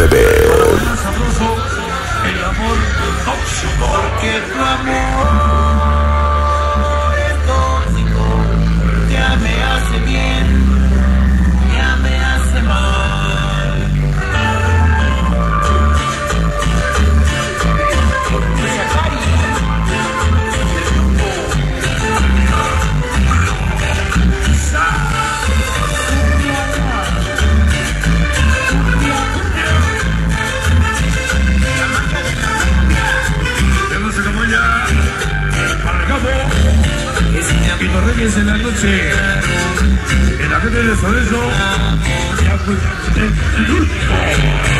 TV. El amor tóxico, porque tu amor es tóxico, ya me hace bien, ya me hace mal. Y los reyes en la noche, en la gente de Soneso, ya fue.